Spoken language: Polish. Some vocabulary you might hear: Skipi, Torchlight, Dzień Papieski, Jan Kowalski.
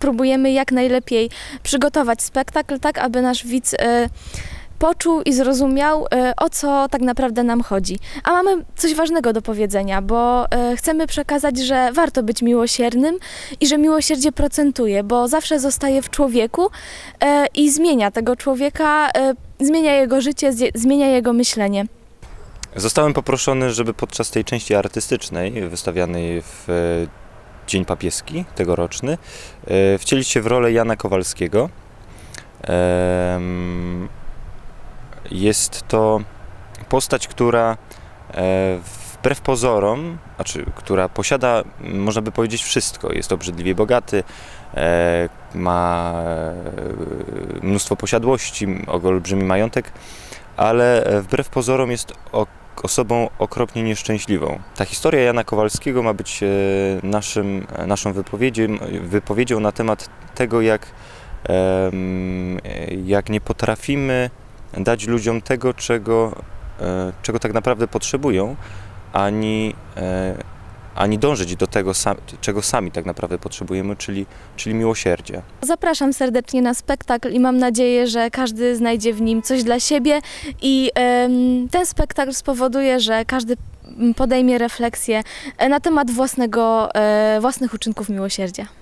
próbujemy jak najlepiej przygotować spektakl tak, aby nasz widz poczuł i zrozumiał, o co tak naprawdę nam chodzi. A mamy coś ważnego do powiedzenia, bo chcemy przekazać, że warto być miłosiernym i że miłosierdzie procentuje, bo zawsze zostaje w człowieku i zmienia tego człowieka, zmienia jego życie, zmienia jego myślenie. Zostałem poproszony, żeby podczas tej części artystycznej, wystawianej w Dzień Papieski tegoroczny, wcielić się w rolę Jana Kowalskiego. Jest to postać, która wbrew pozorom, znaczy, która posiada, można by powiedzieć, wszystko. Jest obrzydliwie bogaty, ma mnóstwo posiadłości, olbrzymi majątek, ale wbrew pozorom jest osobą okropnie nieszczęśliwą. Ta historia Jana Kowalskiego ma być naszą wypowiedzią na temat tego, jak nie potrafimy dać ludziom tego, czego tak naprawdę potrzebują, ani dążyć do tego, czego sami tak naprawdę potrzebujemy, czyli miłosierdzia. Zapraszam serdecznie na spektakl i mam nadzieję, że każdy znajdzie w nim coś dla siebie i ten spektakl spowoduje, że każdy podejmie refleksję na temat własnych uczynków miłosierdzia.